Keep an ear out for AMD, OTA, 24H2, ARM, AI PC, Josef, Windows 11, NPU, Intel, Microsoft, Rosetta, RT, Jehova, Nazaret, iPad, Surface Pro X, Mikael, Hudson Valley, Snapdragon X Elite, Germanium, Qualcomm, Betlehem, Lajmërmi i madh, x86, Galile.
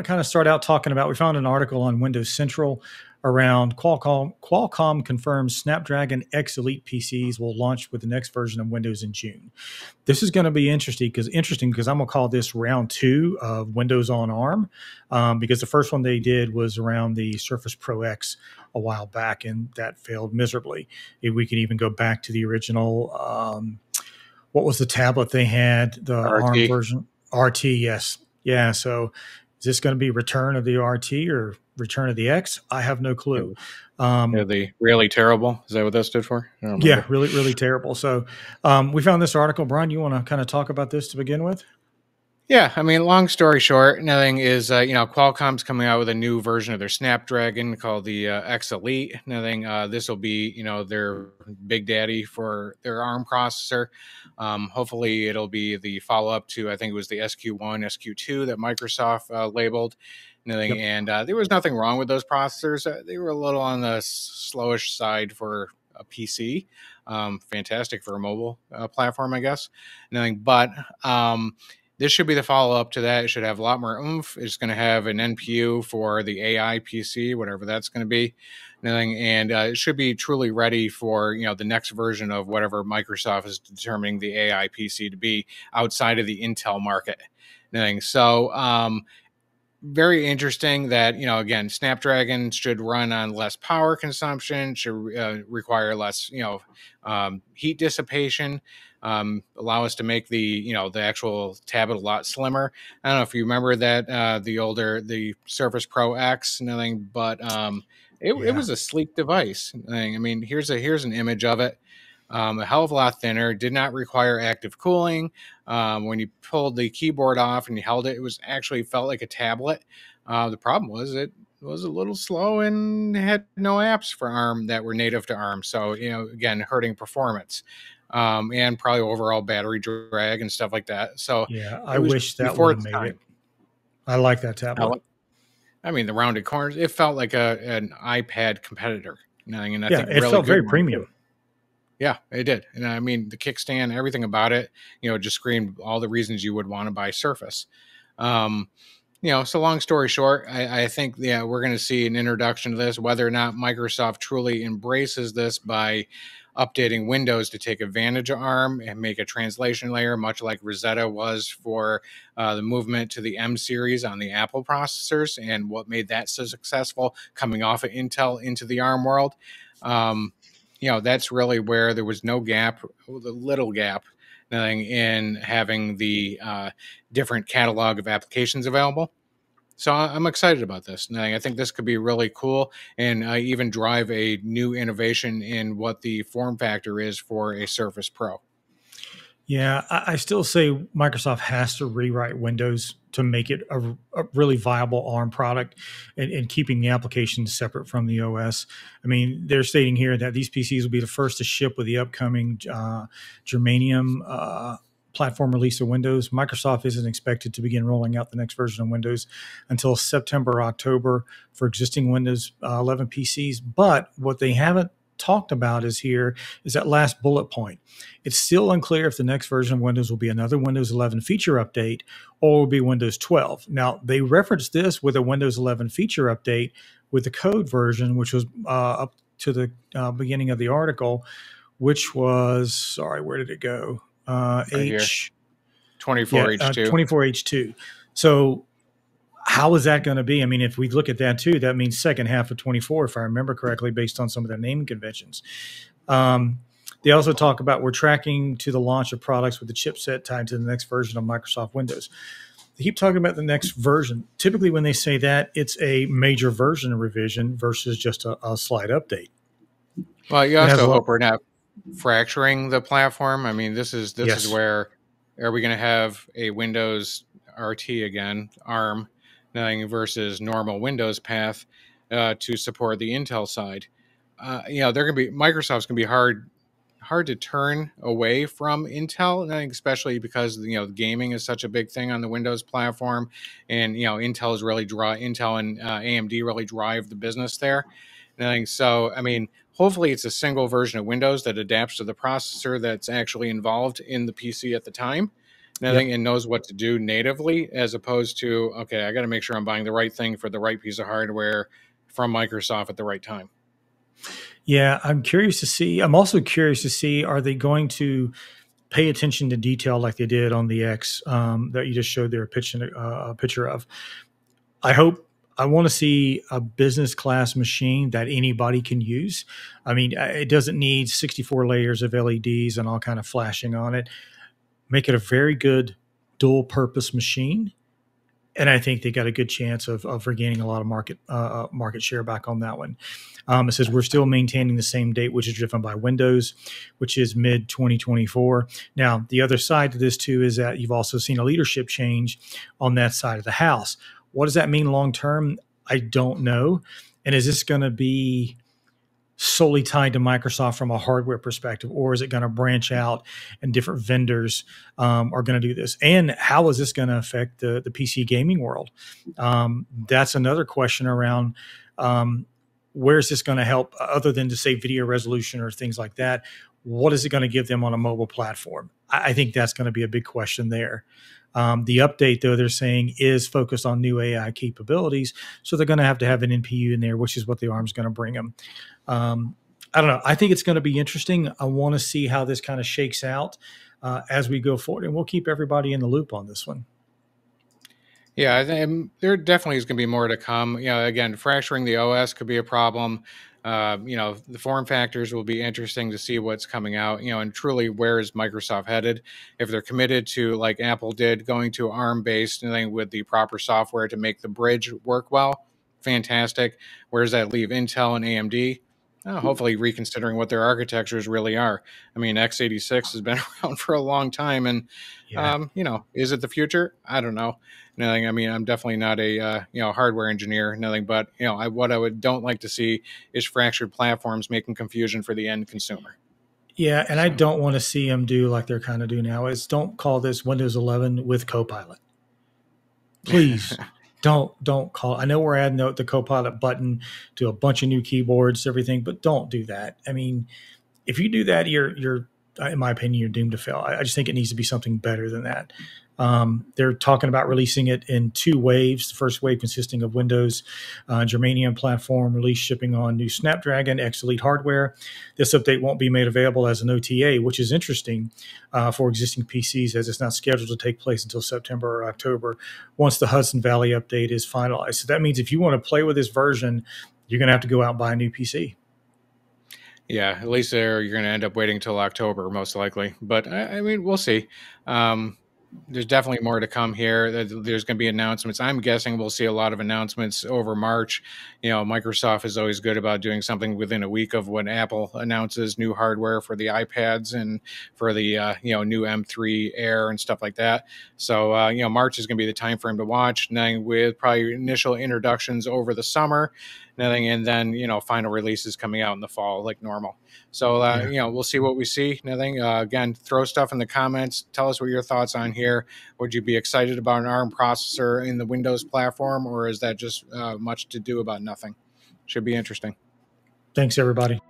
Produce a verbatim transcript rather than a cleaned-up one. want to kind of start out talking about, we found an article on Windows Central around Qualcomm. Qualcomm confirms Snapdragon X Elite P Cs will launch with the next version of Windows in June. This is going to be interesting because interesting because I'm going to call this round two of Windows on ARM, um, because the first one they did was around the Surface Pro X a while back, and that failed miserably. If we can even go back to the original, um, what was the tablet they had? The R T. ARM version? R T, yes. Yeah, so is this going to be return of the R T or return of the X? I have no clue. Um, yeah, the really terrible. Is that what that stood for? I don't yeah, really, really terrible. So um, we found this article. Brian, you want to kind of talk about this to begin with? Yeah, I mean, long story short, nothing is, uh, you know, Qualcomm's coming out with a new version of their Snapdragon called the uh, X Elite. Nothing, uh, this will be, you know, their big daddy for their ARM processor. Um, hopefully, it'll be the follow-up to, I think it was the S Q one, S Q two that Microsoft uh, labeled. Nothing, yep. And uh, there was nothing wrong with those processors. Uh, they were a little on the slowish side for a P C. Um, fantastic for a mobile uh, platform, I guess. Nothing, but... Um, This should be the follow-up to that. It should have a lot more oomph. It's going to have an N P U for the A I P C, whatever that's going to be. And uh, it should be truly ready for, you know, the next version of whatever Microsoft is determining the A I P C to be outside of the Intel market. So um, very interesting that, you know, again, Snapdragon should run on less power consumption, should uh, require less, you know, um, heat dissipation. Um, allow us to make the, you know, the actual tablet a lot slimmer. I don't know if you remember that, uh, the older, the Surface Pro X, nothing, but um, it, yeah. it was a sleek device. I mean, here's a, here's an image of it. Um, a hell of a lot thinner, did not require active cooling. Um, when you pulled the keyboard off and you held it, it was actually felt like a tablet. Uh, the problem was it was a little slow and had no apps for ARM that were native to ARM. So, you know, again, hurting performance. Um, and probably overall battery drag and stuff like that. So yeah, I wish that would have made it. I like that tablet. I mean, the rounded corners. It felt like a an iPad competitor. And I yeah, think it really felt very premium. Yeah, it did. And I mean, the kickstand, everything about it, you know, just screamed all the reasons you would want to buy Surface. Um, you know, so long story short, I, I think, yeah, we're going to see an introduction to this, whether or not Microsoft truly embraces this by updating Windows to take advantage of ARM and make a translation layer, much like Rosetta was for uh, the movement to the M series on the Apple processors and what made that so successful coming off of Intel into the ARM world. Um, you know, that's really where there was no gap, the little gap, nothing in having the uh, different catalog of applications available. So I'm excited about this. And I think this could be really cool and uh, even drive a new innovation in what the form factor is for a Surface Pro. Yeah, I, I still say Microsoft has to rewrite Windows to make it a, a really viable ARM product and, and keeping the applications separate from the O S. I mean, they're stating here that these P Cs will be the first to ship with the upcoming uh, Germanium uh platform release of Windows. Microsoft isn't expected to begin rolling out the next version of Windows until September or October for existing Windows uh, eleven P Cs. But what they haven't talked about is here is that last bullet point. It's still unclear if the next version of Windows will be another Windows eleven feature update or will be Windows twelve. Now, they referenced this with a Windows eleven feature update with the code version, which was uh, up to the uh, beginning of the article, which was, sorry, where did it go? Uh, right H, twenty-four H two. Yeah, uh, twenty-four H two. So how is that going to be? I mean, if we look at that too, that means second half of twenty-four, if I remember correctly, based on some of their naming conventions. Um, they also talk about we're tracking to the launch of products with the chipset tied to the next version of Microsoft Windows. They keep talking about the next version. Typically when they say that, it's a major version revision versus just a, a slight update. Well, you also hope we're not fracturing the platform. I mean, this is this yes. is where are we going to have a Windows R T again, ARM, nothing versus normal Windows path uh, to support the Intel side. Uh, you know, they're going to be Microsoft's going to be hard hard to turn away from Intel, and I think especially because you know gaming is such a big thing on the Windows platform, and you know Intel is really draw Intel and uh, A M D really drive the business there. Nothing. So I mean, hopefully it's a single version of Windows that adapts to the processor that's actually involved in the P C at the time. I think it knows what to do natively, as opposed to, okay, I got to make sure I'm buying the right thing for the right piece of hardware from Microsoft at the right time. Yeah, I'm curious to see. I'm also curious to see, are they going to pay attention to detail like they did on the X um, that you just showed there a picture, uh, a picture of? I hope. I want to see a business class machine that anybody can use. I mean, it doesn't need sixty-four layers of L E Ds and all kind of flashing on it. Make it a very good dual purpose machine. And I think they got a good chance of, of regaining a lot of market uh, market share back on that one. Um, it says we're still maintaining the same date, which is driven by Windows, which is mid twenty twenty-four. Now, the other side to this, too, is that you've also seen a leadership change on that side of the house. What does that mean long term? I don't know. And is this going to be solely tied to Microsoft from a hardware perspective, or is it going to branch out and different vendors um, are going to do this? And how is this going to affect the, the P C gaming world? Um, that's another question around um, where is this going to help, other than to say video resolution or things like that? What is it going to give them on a mobile platform? I, I think that's going to be a big question there. Um, the update, though, they're saying is focused on new A I capabilities. So they're going to have to have an N P U in there, which is what the A R M's going to bring them. Um, I don't know. I think it's going to be interesting. I want to see how this kind of shakes out uh, as we go forward. And we'll keep everybody in the loop on this one. Yeah, I think there definitely is going to be more to come. You know, again, fracturing the O S could be a problem. Uh, you know, the form factors will be interesting to see what's coming out, you know, and truly where is Microsoft headed? If they're committed to, like Apple did, going to A R M based and then with the proper software to make the bridge work well, fantastic. Where does that leave Intel and A M D? Oh, hopefully reconsidering what their architectures really are. I mean, x eighty-six has been around for a long time, and yeah. um, you know, is it the future? I don't know. Nothing. I mean, I'm definitely not a uh, you know hardware engineer. Nothing, but you know, I, what I would don't like to see is fractured platforms making confusion for the end consumer. Yeah, and so. I don't want to see them do like they're kind of doing now. Is don't call this Windows eleven with Copilot, please. Don't don't call. I know we're adding the, the Copilot button to a bunch of new keyboards, everything, but don't do that. I mean, if you do that, you're you're, in my opinion, you're doomed to fail. I, I just think it needs to be something better than that. Um, they're talking about releasing it in two waves. The first wave consisting of Windows uh, Germanium platform release, shipping on new Snapdragon X Elite hardware. This update won't be made available as an O T A, which is interesting uh, for existing P Cs, as it's not scheduled to take place until September or October once the Hudson Valley update is finalized. So that means if you want to play with this version, you're going to have to go out and buy a new P C. Yeah, at least there you're going to end up waiting until October, most likely. But I, I mean, we'll see. Um, There's definitely more to come here. There's going to be announcements. I'm guessing we'll see a lot of announcements over March. You know, Microsoft is always good about doing something within a week of when Apple announces new hardware for the iPads and for the, uh, you know, new M three Air and stuff like that. So, uh, you know, March is going to be the time frame to watch, and then with probably initial introductions over the summer. Nothing, and then you know final releases coming out in the fall like normal. So uh, yeah. you know we'll see what we see. Nothing uh, again. Throw stuff in the comments. Tell us what your thoughts on here. Would you be excited about an A R M processor in the Windows platform, or is that just uh, much to do about nothing? Should be interesting. Thanks, everybody.